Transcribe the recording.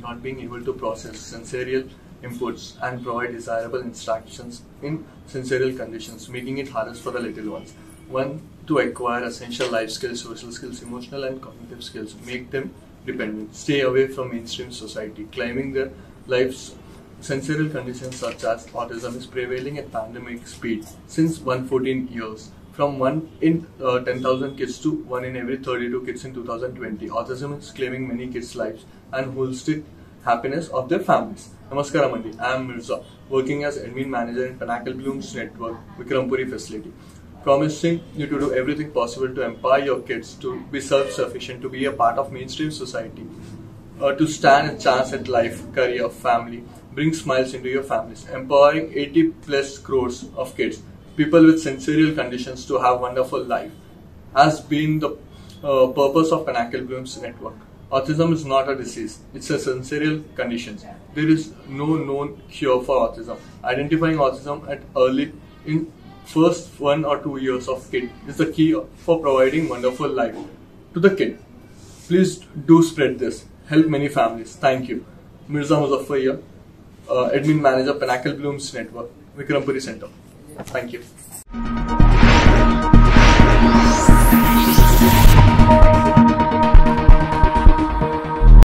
not being able to process sensorial inputs and provide desirable instructions in sensorial conditions, making it hardest for the little ones. One, to acquire essential life skills, social skills, emotional and cognitive skills, make them dependent, stay away from mainstream society, claiming their lives. Sensorial conditions such as autism is prevailing at pandemic speed since 114 years, from 1 in 10,000 kids to 1 in every 32 kids in 2020. Autism is claiming many kids' lives and holistic happiness of their families. Namaskaram Andi, I am Mirza, working as admin manager in Pinnacle Blooms Network, Vikrampuri facility, promising you to do everything possible to empower your kids to be self-sufficient, to be a part of mainstream society, to stand a chance at life, career, family, bring smiles into your families, empowering 80 plus crores of kids, people with sensorial conditions to have wonderful life, has been the purpose of Pinnacle Blooms Network. Autism is not a disease, it's a sensorial condition. There is no known cure for autism. Identifying autism at early in first 1 or 2 years of kid is the key for providing wonderful life to the kid. Please do spread this, help many families. Thank you. Mirza Muzaffar here, admin manager, Pinnacle Blooms Network, Vikrampuri Center. Thank you.